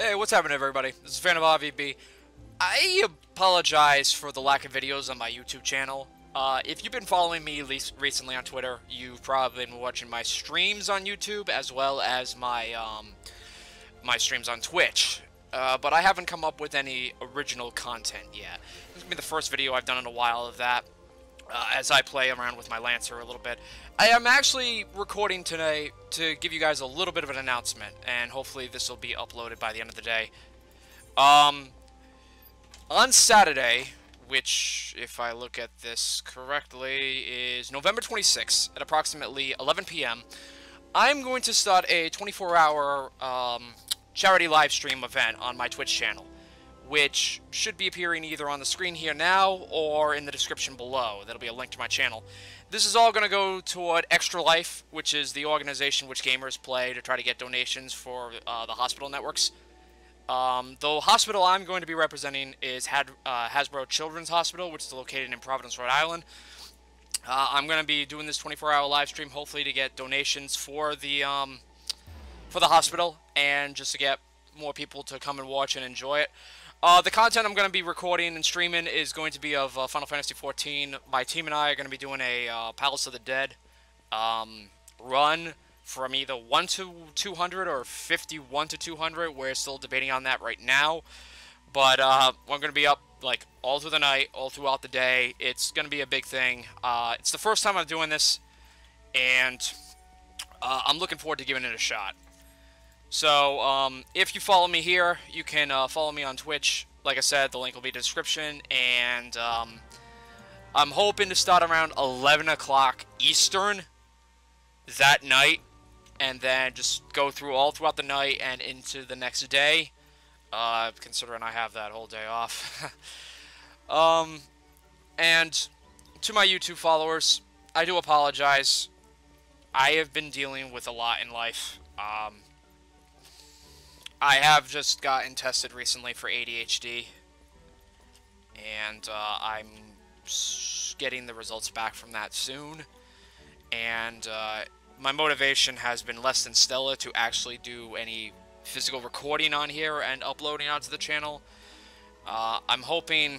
Hey, what's happening, everybody? This is FanofRvB. I apologize for the lack of videos on my YouTube channel. If you've been following me recently on Twitter, you've probably been watching my streams on YouTube as well as my my streams on Twitch. But I haven't come up with any original content yet. This is gonna be the first video I've done in a while of that. As I play around with my Lancer a little bit. I am actually recording today to give you guys a little bit of an announcement, and hopefully this will be uploaded by the end of the day. On Saturday, which, if I look at this correctly, is November 26th at approximately 11 p.m., I'm going to start a 24-hour charity live stream event on my Twitch channel, which should be appearing either on the screen here now or in the description below. That'll be a link to my channel. This is all going to go toward Extra Life, which is the organization which gamers play to try to get donations for the hospital networks. The hospital I'm going to be representing is Hasbro Children's Hospital, which is located in Providence, Rhode Island. I'm going to be doing this 24-hour live stream, hopefully to get donations for the hospital and just to get more people to come and watch and enjoy it. The content I'm going to be recording and streaming is going to be of Final Fantasy XIV. My team and I are going to be doing a Palace of the Dead run from either 1 to 200 or 51 to 200. We're still debating on that right now. But we're going to be up like all through the night, all throughout the day. It's going to be a big thing. It's the first time I'm doing this, and I'm looking forward to giving it a shot. So, if you follow me here, you can follow me on Twitch. Like I said, the link will be in the description, and I'm hoping to start around 11 o'clock Eastern that night, and then just go through all throughout the night and into the next day, considering I have that whole day off. And to my YouTube followers, I do apologize. I have been dealing with a lot in life. I have just gotten tested recently for ADHD, and I'm getting the results back from that soon, and my motivation has been less than stellar to actually do any physical recording on here and uploading onto the channel. I'm hoping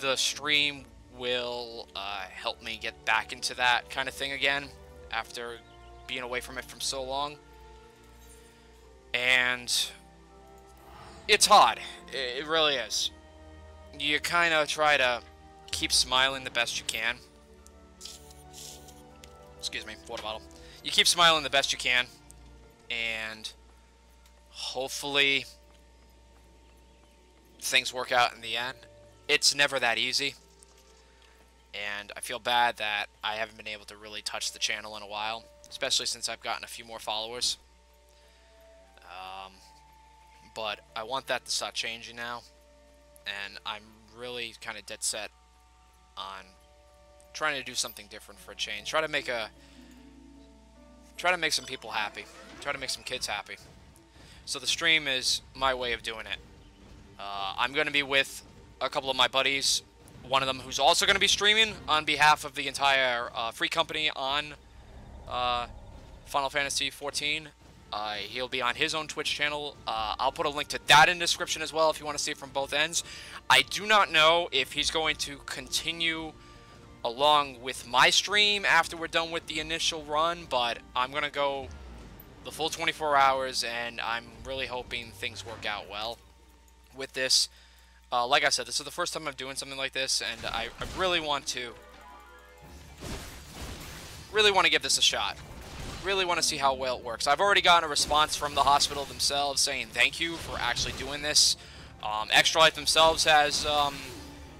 the stream will help me get back into that kind of thing again after being away from it for so long. And it's hard. It really is. You kind of try to keep smiling the best you can. Excuse me, water bottle. You keep smiling the best you can, and hopefully things work out in the end. It's never that easy, and I feel bad that I haven't been able to really touch the channel in a while, especially since I've gotten a few more followers. But I want that to start changing now, and I'm really kind of dead set on trying to do something different for a change. Try to make some people happy. Try to make some kids happy. So the stream is my way of doing it. I'm going to be with a couple of my buddies. One of them who's also going to be streaming on behalf of the entire free company on Final Fantasy XIV. He'll be on his own Twitch channel. I'll put a link to that in the description as well if you want to see it from both ends. I do not know if he's going to continue along with my stream after we're done with the initial run, but I'm going to go the full 24 hours, and I'm really hoping things work out well with this. Like I said, this is the first time I'm doing something like this, and I really want to give this a shot. Really want to see how well it works. I've already gotten a response from the hospital themselves saying thank you for actually doing this. Extra Life themselves has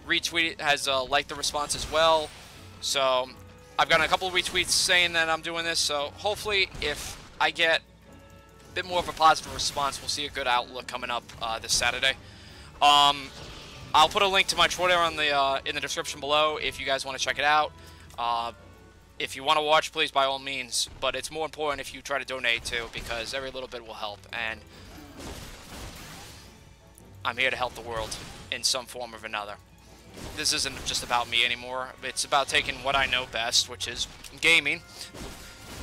retweeted, has liked the response as well. So I've gotten a couple of retweets saying that I'm doing this. So hopefully, if I get a bit more of a positive response, we'll see a good outlook coming up this Saturday. I'll put a link to my Twitter on the in the description below if you guys want to check it out. If you want to watch, please, by all means, but it's more important if you try to donate, too, because every little bit will help, and I'm here to help the world in some form or another. This isn't just about me anymore. It's about taking what I know best, which is gaming,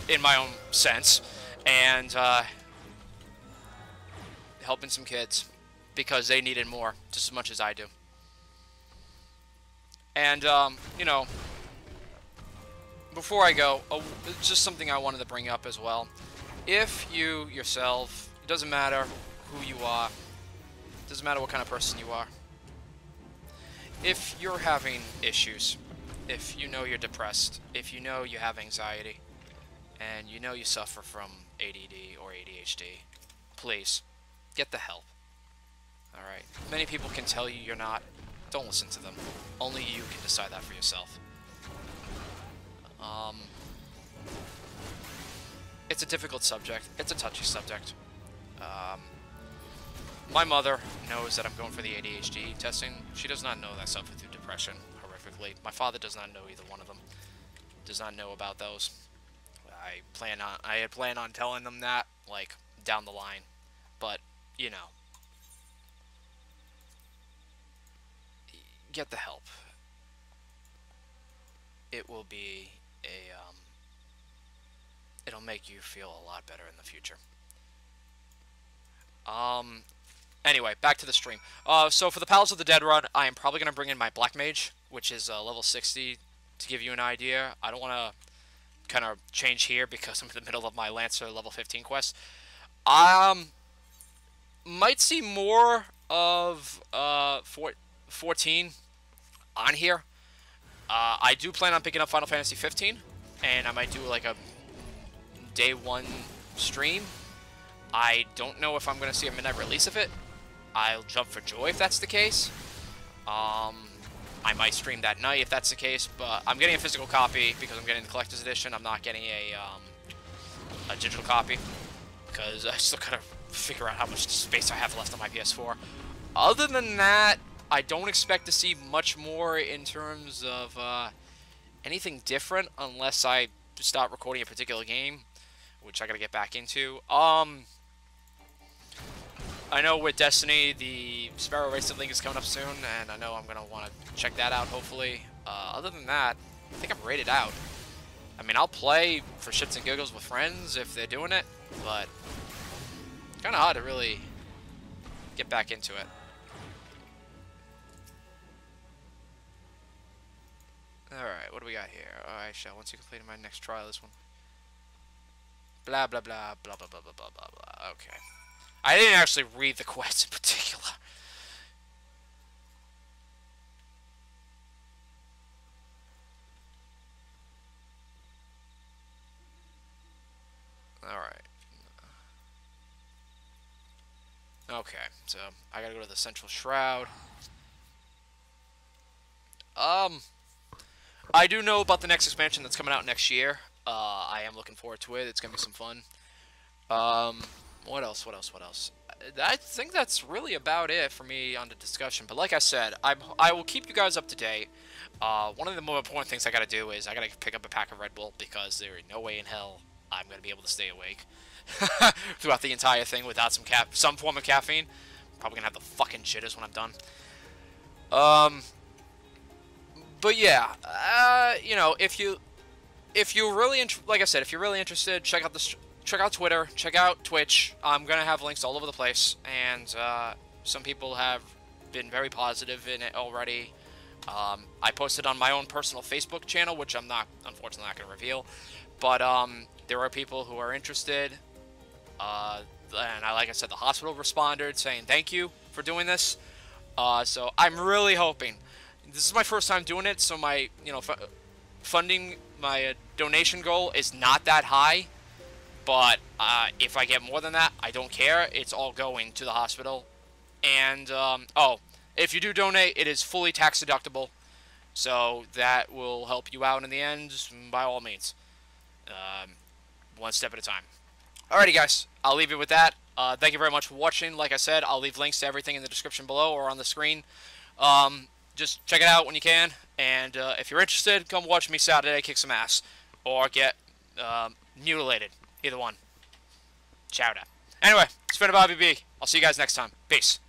in my own sense, and helping some kids because they needed more just as much as I do. And, you know, before I go, just something I wanted to bring up as well. If you yourself, it doesn't matter who you are, it doesn't matter what kind of person you are, if you're having issues, if you know you're depressed, if you know you have anxiety, and you know you suffer from ADD or ADHD, please, get the help. Alright? Many people can tell you you're not. Don't listen to them. Only you can decide that for yourself. It's a difficult subject. It's a touchy subject. My mother knows that I'm going for the ADHD testing. She does not know that I suffer through depression horrifically. My father does not know either one of them. Does not know about those. I had planned on telling them that, like, down the line. But, you know. Get the help. It will be a, it'll make you feel a lot better in the future. Anyway, back to the stream. So for the Palace of the Dead run, I am probably going to bring in my Black Mage, which is level 60, to give you an idea. I don't want to kind of change here because I'm in the middle of my Lancer level 15 quest. Might see more of 14 on here. I do plan on picking up Final Fantasy XV, and I might do like a day one stream. I don't know if I'm going to see a midnight release of it. I'll jump for joy if that's the case. I might stream that night if that's the case, but I'm getting a physical copy because I'm getting the collector's edition. I'm not getting a digital copy because I still got to figure out how much space I have left on my PS4. Other than that, I don't expect to see much more in terms of anything different unless I stop recording a particular game, which I gotta get back into. I know with Destiny, the Sparrow Racing Link is coming up soon, and I know I'm gonna want to check that out, hopefully. Other than that, I think I'm rated out. I mean, I'll play for shits and giggles with friends if they're doing it, but it's kind of hard to really get back into it. Alright, what do we got here? I shall, once you completed my next trial, this one. Blah, blah, blah, blah, blah, blah, blah, blah, blah. Okay. I didn't actually read the quest in particular. Alright. Okay, so I gotta go to the Central Shroud. I do know about the next expansion that's coming out next year. I am looking forward to it. It's going to be some fun. What else? What else? What else? I think that's really about it for me on the discussion. But like I said, I will keep you guys up to date. One of the more important things I got to do is I got to pick up a pack of Red Bull because there is no way in hell I'm going to be able to stay awake throughout the entire thing without some form of caffeine. Probably going to have the fucking jitters when I'm done. But yeah, you know, if you're really interested, check out Twitter, check out Twitch. I'm gonna have links all over the place, and some people have been very positive in it already. I posted on my own personal Facebook channel, which I'm not, unfortunately, not gonna reveal. But there are people who are interested, and like I said, the hospital responded saying thank you for doing this. So I'm really hoping. This is my first time doing it, so my, you know, donation goal is not that high. But if I get more than that, I don't care. It's all going to the hospital. And, if you do donate, it is fully tax deductible. So that will help you out in the end, by all means. One step at a time. Alrighty, guys. I'll leave you with that. Thank you very much for watching. Like I said, I'll leave links to everything in the description below or on the screen. Just check it out when you can, and if you're interested, come watch me Saturday kick some ass, or get mutilated, either one. Chowder. Anyway, it's FanofRvB. I'll see you guys next time. Peace.